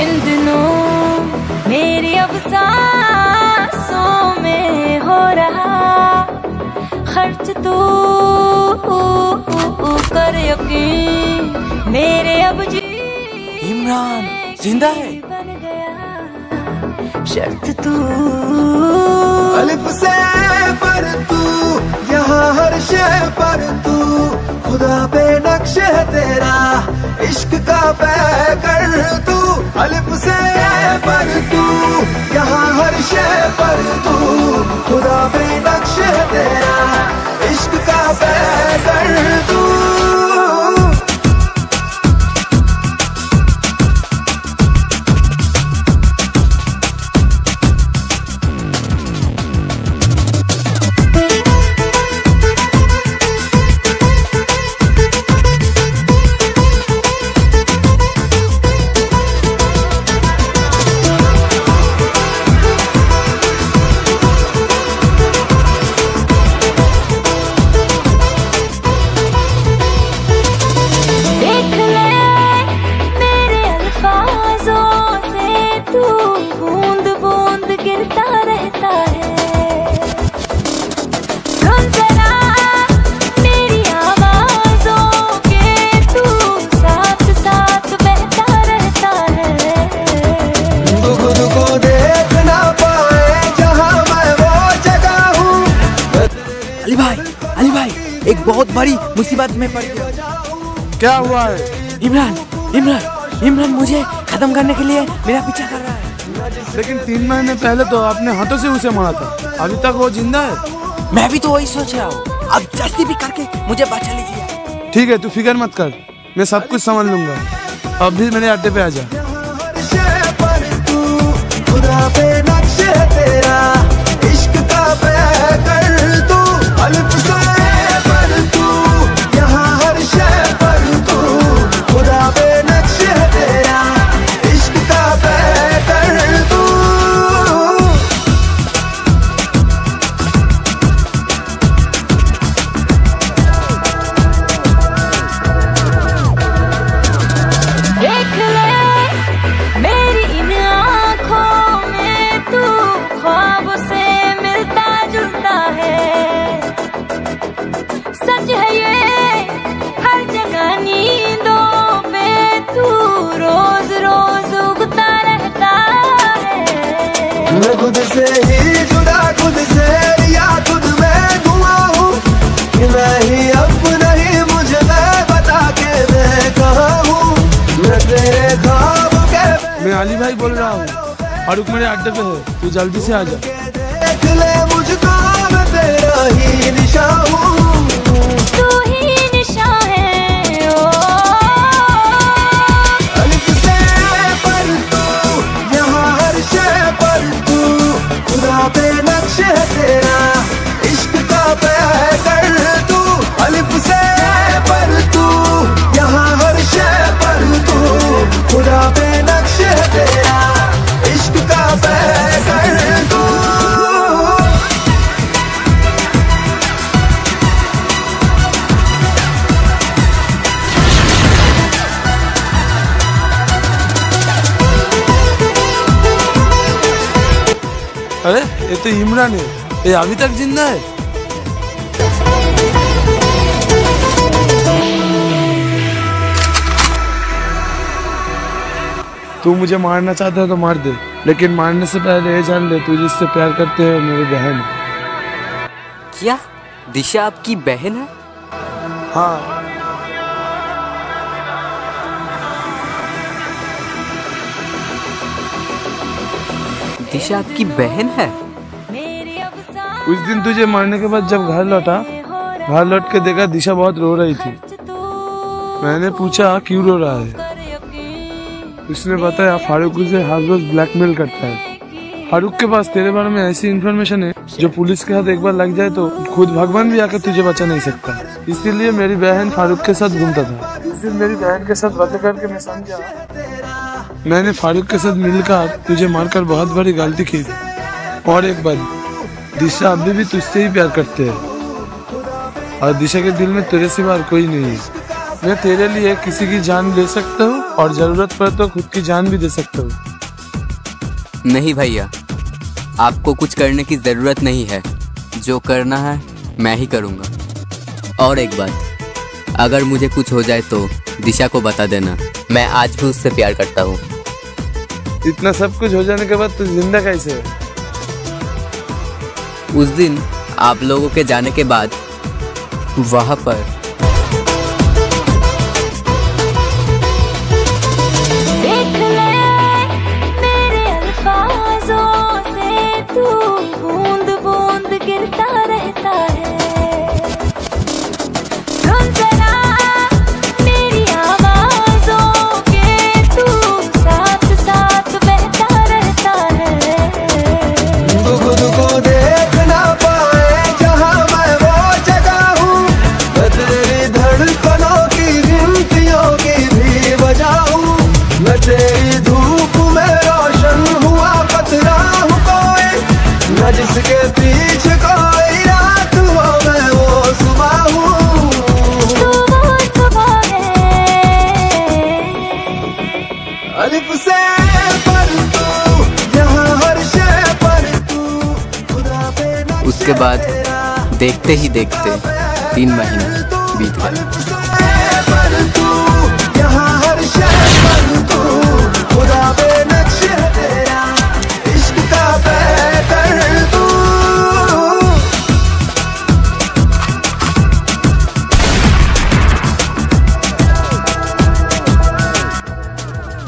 इन दिनों मेरी अब सांसों में हो रहा खर्च तू कर यकीन मेरे अब जी इमरान जिंदा है बन गया शर्त तू अलिफ से पर तू यहाँ हर शय पर तू खुदा पे नक्श है तेरा इश्क का पै कर तू अलिफ से पर तू यहाँ हर शय पर तू खुदा पे नक्श है तेरा इश्क का पै कर तू। एक बहुत बड़ी मुसीबत में पड़ गया। क्या हुआ है? इमरान मुझे खत्म करने के लिए मेरा पीछा कर रहा है। लेकिन 3 महीने पहले तो आपने हाथों से उसे मारा था, अभी तक वो जिंदा है। मैं भी तो वही सोच रहा हूँ, आप जल्दी भी करके मुझे बचा लीजिए। ठीक है, तू फिक्र मत कर, मैं सब कुछ समझ लूंगा। अब भी मेरे अड्डे पे आ जा। खुद से ही जुड़ा, खुद से या खुद में धुआ हूँ कि मैं ही अब नहीं मुझे बता के मैं कहा हूँ। मैं तेरे ख्वाब के मैं अली भाई बोल रहा हूँ, फारूक मेरे अड्डे पे है, तू जल्दी से आ जा। देख ले मुझको, मैं तेरा ही निशा हूँ। अरे ये तो इमरान है, ये अभी तक जिंदा है। तू मुझे मारना चाहता है तो मार दे, लेकिन मारने से पहले ये जान ले तू जिससे प्यार करते है मेरी बहन है। क्या दिशा आपकी बहन है? हाँ। दिशा आपकी बहन है? उस दिन तुझे मारने के बाद जब घर लौट के देखा दिशा बहुत रो रही थी। मैंने पूछा क्यों रो रहा है, उसने बताया फारूक उसे हर रोज ब्लैकमेल करता है। फारूक के पास तेरे बारे में ऐसी इन्फॉर्मेशन है जो पुलिस के हाथ एक बार लग जाए तो खुद भगवान भी आकर तुझे बचा नहीं सकता। इसीलिए मेरी बहन फारूक के साथ घूमता था। उस दिन मेरी बहन के साथ बातें करके मैं समझा, मैंने फारूक के साथ मिलकर तुझे मारकर बहुत बड़ी गलती की। और एक बार दिशा अभी भी तुझसे ही प्यार करते हैं और दिशा के दिल में तेरे सिवा कोई नहीं है। मैं तेरे लिए किसी की जान ले सकता हूँ और जरूरत पर तो खुद की जान भी दे सकता हूँ। नहीं भैया, आपको कुछ करने की जरूरत नहीं है, जो करना है मैं ही करूँगा। और एक बात, अगर मुझे कुछ हो जाए तो दिशा को बता देना, मैं आज भी उससे प्यार करता हूँ। इतना सब कुछ हो जाने के बाद तू जिंदा कैसे है? उस दिन आप लोगों के जाने के बाद वहाँ पर जिसके पीछे कोई रात हो, मैं वो सुबह हूँ, तू वो सुबह है। अलिफ से पर तू यहाँ हर शे पर तू खुदा पे ना। उसके बाद देखते ही देखते 3 महीने बीत गए। अलिफ से पर तू यहाँ हर शे पर तू खुदा पे नक्शे तेरा इश्क का पैकर।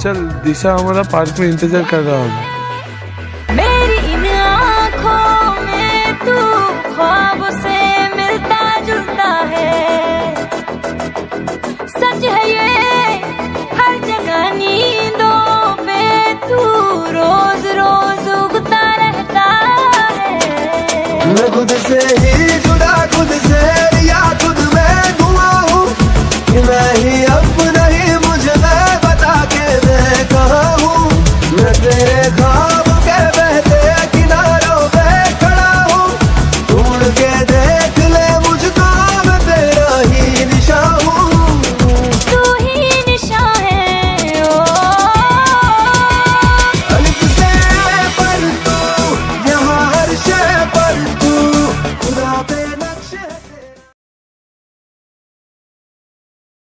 चल, दिशा हमारा पार्क में इंतजार कर रहा होगा। मेरी इन आँखों में तू ख्वाब से मिलता जुलता है, सच है ये हर जगह नींदों में तू रोज रोज उगता रहता है। मैं खुद से ही